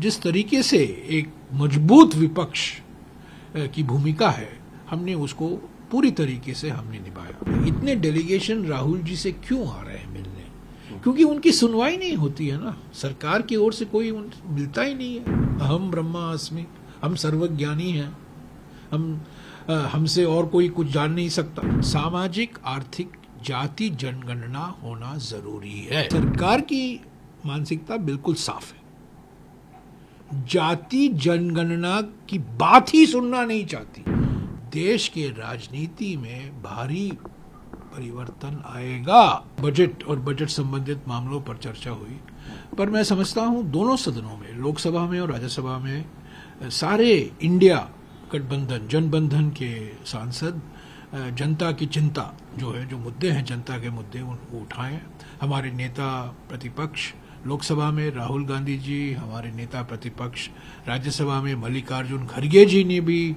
जिस तरीके से एक मजबूत विपक्ष की भूमिका है हमने उसको पूरी तरीके से हमने निभाया। इतने डेलीगेशन राहुल जी से क्यों आ रहे हैं मिलने, क्योंकि उनकी सुनवाई नहीं होती है ना, सरकार की ओर से कोई मिलता ही नहीं है। अहम ब्रह्मास्मि, हम सर्वज्ञानी हैं, हमसे और कोई कुछ जान नहीं सकता। सामाजिक आर्थिक जाति जनगणना होना जरूरी है। सरकार की मानसिकता बिल्कुल साफ है, जाति जनगणना की बात ही सुनना नहीं चाहती। देश के राजनीति में भारी परिवर्तन आएगा। बजट और बजट संबंधित मामलों पर चर्चा हुई, पर मैं समझता हूं दोनों सदनों में, लोकसभा में और राज्यसभा में, सारे इंडिया गठबंधन जनबंधन के सांसद जनता की चिंता जो है, जो मुद्दे हैं जनता के मुद्दे उनको उठाएं। हमारे नेता प्रतिपक्ष लोकसभा में राहुल गांधी जी, हमारे नेता प्रतिपक्ष राज्यसभा में मल्लिकार्जुन खड़गे जी ने भी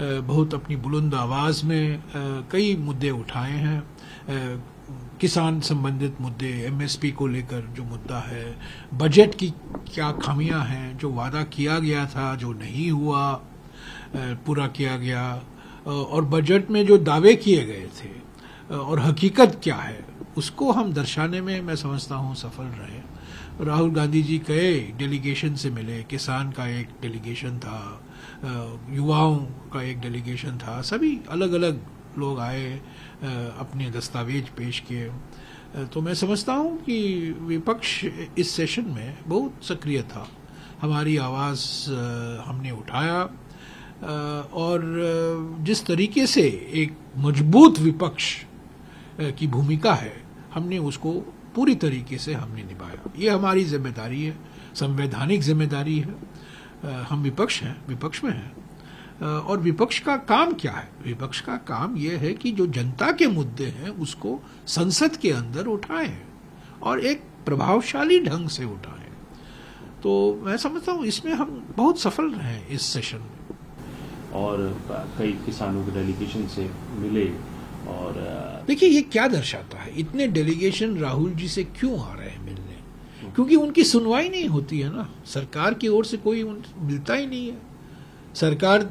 बहुत अपनी बुलंद आवाज में कई मुद्दे उठाए हैं। किसान संबंधित मुद्दे, एमएसपी को लेकर जो मुद्दा है, बजट की क्या खामियां हैं, जो वादा किया गया था जो नहीं हुआ पूरा किया गया, और बजट में जो दावे किए गए थे और हकीकत क्या है उसको हम दर्शाने में मैं समझता हूं सफल रहे। राहुल गांधी जी कई डेलीगेशन से मिले, किसान का एक डेलीगेशन था, युवाओं का एक डेलीगेशन था, सभी अलग अलग लोग आए, अपने दस्तावेज पेश किए। तो मैं समझता हूं कि विपक्ष इस सेशन में बहुत सक्रिय था, हमारी आवाज़ हमने उठाया और जिस तरीके से एक मजबूत विपक्ष की भूमिका है हमने उसको पूरी तरीके से हमने निभाया। ये हमारी जिम्मेदारी है, संवैधानिक जिम्मेदारी है। हम विपक्ष हैं, विपक्ष में हैं, और विपक्ष का काम क्या है? विपक्ष का काम यह है कि जो जनता के मुद्दे हैं उसको संसद के अंदर उठाएं और एक प्रभावशाली ढंग से उठाएं। तो मैं समझता हूँ इसमें हम बहुत सफल रहे हैं इस सेशन में। और कई किसानों के डेलीगेशन से मिले। और देखिए ये क्या दर्शाता है, इतने डेलीगेशन राहुल जी से क्यों आ रहे हैं मिलने, क्योंकि उनकी सुनवाई नहीं होती है ना, सरकार की ओर से कोई मिलता ही नहीं है। सरकार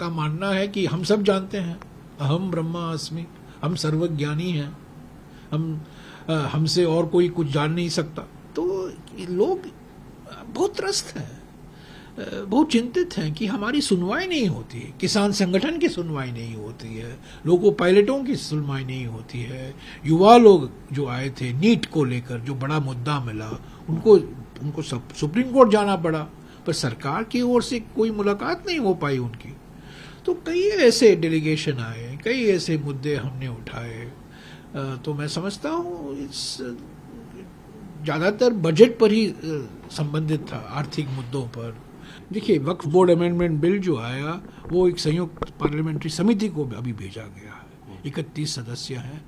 का मानना है कि हम सब जानते हैं, अहम ब्रह्मास्मि, हम सर्वज्ञानी हैं, हमसे और कोई कुछ जान नहीं सकता। तो लोग बहुत त्रस्त हैं, बहुत चिंतित हैं कि हमारी सुनवाई नहीं होती है, किसान संगठन की सुनवाई नहीं होती है, लोगों पायलटों की सुनवाई नहीं होती है, युवा लोग जो आए थे नीट को लेकर जो बड़ा मुद्दा मिला उनको सुप्रीम कोर्ट जाना पड़ा, पर सरकार की ओर से कोई मुलाकात नहीं हो पाई उनकी। तो कई ऐसे डेलीगेशन आए, कई ऐसे मुद्दे हमने उठाए। तो मैं समझता हूँ इस ज़्यादातर बजट पर ही संबंधित था, आर्थिक मुद्दों पर। देखिए वक्फ बोर्ड अमेंडमेंट बिल जो आया वो एक संयुक्त पार्लियामेंट्री समिति को अभी भेजा गया है। 31 सदस्य हैं,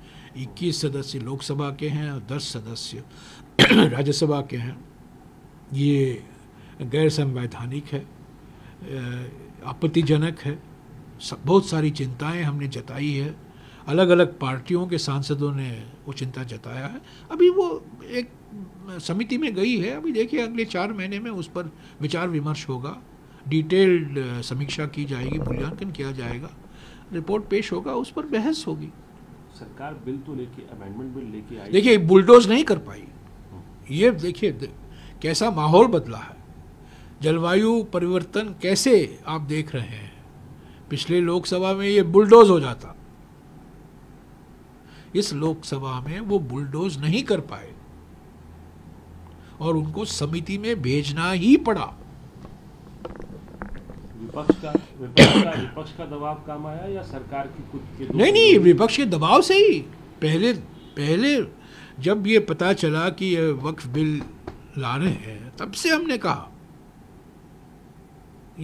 21 सदस्य लोकसभा के हैं और 10 सदस्य राज्यसभा के हैं। ये गैर संवैधानिक है, आपत्तिजनक है। बहुत सारी चिंताएं हमने जताई है, अलग अलग पार्टियों के सांसदों ने वो चिंता जताया है। अभी वो एक समिति में गई है, अभी देखिए अगले 4 महीने में उस पर विचार विमर्श होगा, डिटेल्ड समीक्षा की जाएगी, मूल्यांकन किया जाएगा, रिपोर्ट पेश होगा, उस पर बहस होगी। सरकार बिल तो लेके, अमेंडमेंट बिल लेके आई, देखिए बुलडोज नहीं कर पाई। ये देखिए कैसा माहौल बदला है, जलवायु परिवर्तन कैसे आप देख रहे हैं। पिछले लोकसभा में ये बुलडोज हो जाता, इस लोकसभा में वो बुलडोज नहीं कर पाए और उनको समिति में भेजना ही पड़ा। विपक्ष का दबाव काम आया या सरकार की कुछ? नहीं, विपक्ष के दबाव से ही। पहले जब ये पता चला कि ये वक्फ बिल ला रहे हैं तब से हमने कहा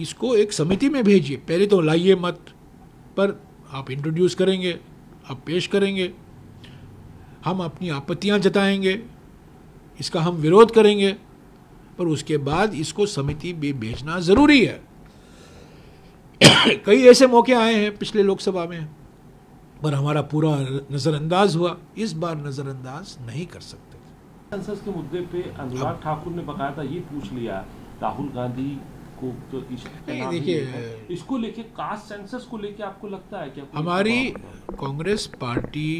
इसको एक समिति में भेजिए, पहले तो लाइए मत, पर आप इंट्रोड्यूस करेंगे, आप पेश करेंगे, हम अपनी आपत्तियां जताएंगे, इसका हम विरोध करेंगे, पर उसके बाद इसको समिति भी भेजना जरूरी है। कई ऐसे मौके आए हैं पिछले लोकसभा में, पर हमारा पूरा नज़रअंदाज हुआ। इस बार नज़रअंदाज नहीं कर सकते। सेंसस के मुद्दे पे अनुराग ठाकुर ने बकायदा ये पूछ लिया राहुल गांधी को, तो इसको लेके कास्ट सेंसस को लेके आपको लगता है क्या हमारी कांग्रेस पार्टी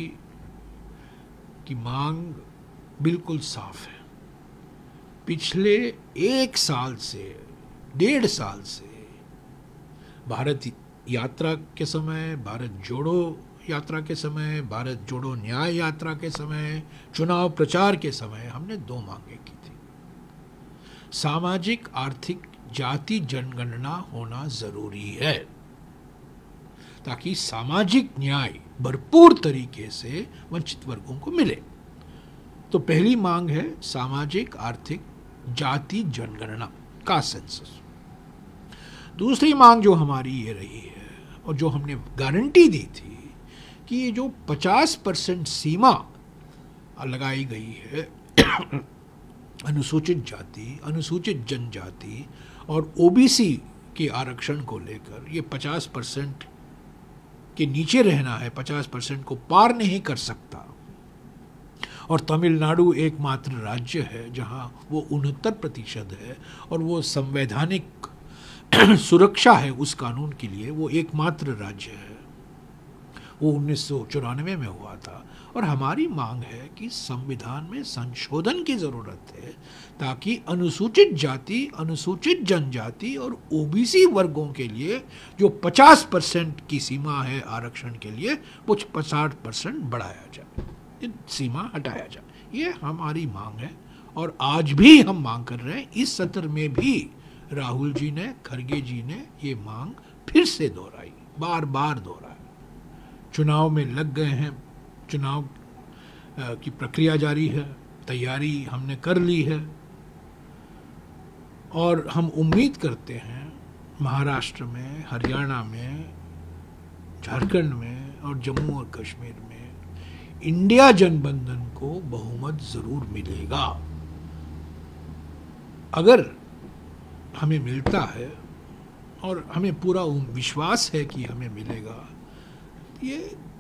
की मांग बिल्कुल साफ है। पिछले 1 साल से 1.5 साल से भारत यात्रा के समय, भारत जोड़ो यात्रा के समय, भारत जोड़ो न्याय यात्रा के समय, चुनाव प्रचार के समय हमने 2 मांगें की थी। सामाजिक आर्थिक जाति जनगणना होना जरूरी है ताकि सामाजिक न्याय भरपूर तरीके से वंचित वर्गों को मिले। तो पहली मांग है सामाजिक आर्थिक जाति जनगणना का सेंसस। दूसरी मांग जो हमारी ये रही है और जो हमने गारंटी दी थी कि ये जो 50% सीमा लगाई गई है अनुसूचित जाति, अनुसूचित जनजाति और ओबीसी के आरक्षण को लेकर, ये 50% के नीचे रहना है, 50% को पार नहीं कर सकता। और तमिलनाडु एकमात्र राज्य है जहां वो 69% है और वो संवैधानिक सुरक्षा है उस कानून के लिए, वो एकमात्र राज्य है। वो 1994 में हुआ था और हमारी मांग है कि संविधान में संशोधन की ज़रूरत है ताकि अनुसूचित जाति, अनुसूचित जनजाति और ओबीसी वर्गों के लिए जो 50% की सीमा है आरक्षण के लिए, कुछ 60% बढ़ाया जाए, सीमा हटाया जाए। ये हमारी मांग है और आज भी हम मांग कर रहे हैं। इस सत्र में भी राहुल जी ने, खड़गे जी ने ये मांग फिर से दोहराई, बार बार दोहराई। चुनाव में लग गए हैं, चुनाव की प्रक्रिया जारी है, तैयारी हमने कर ली है और हम उम्मीद करते हैं महाराष्ट्र में, हरियाणा में, झारखंड में और जम्मू और कश्मीर में इंडिया जनबंधन को बहुमत ज़रूर मिलेगा। अगर हमें मिलता है और हमें पूरा विश्वास है कि हमें मिलेगा, ये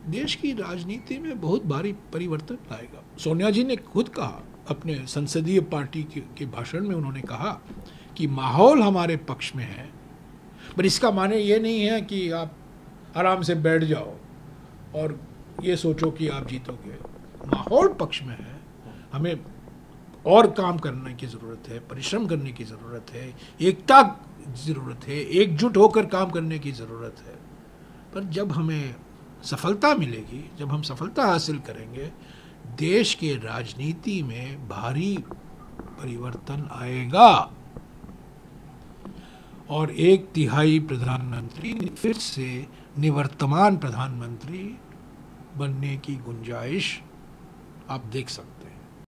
देश की राजनीति में बहुत भारी परिवर्तन लाएगा। सोनिया जी ने खुद कहा अपने संसदीय पार्टी के भाषण में, उन्होंने कहा कि माहौल हमारे पक्ष में है, पर इसका माने ये नहीं है कि आप आराम से बैठ जाओ और ये सोचो कि आप जीतोगे। माहौल पक्ष में है, हमें और काम करने की ज़रूरत है, परिश्रम करने की ज़रूरत है, एकता ज़रूरत है, एकजुट होकर काम करने की ज़रूरत है। पर जब हमें सफलता मिलेगी, जब हम सफलता हासिल करेंगे, देश के राजनीति में भारी परिवर्तन आएगा और 1/3 प्रधानमंत्री फिर से निवर्तमान प्रधानमंत्री बनने की गुंजाइश आप देख सकते हैं।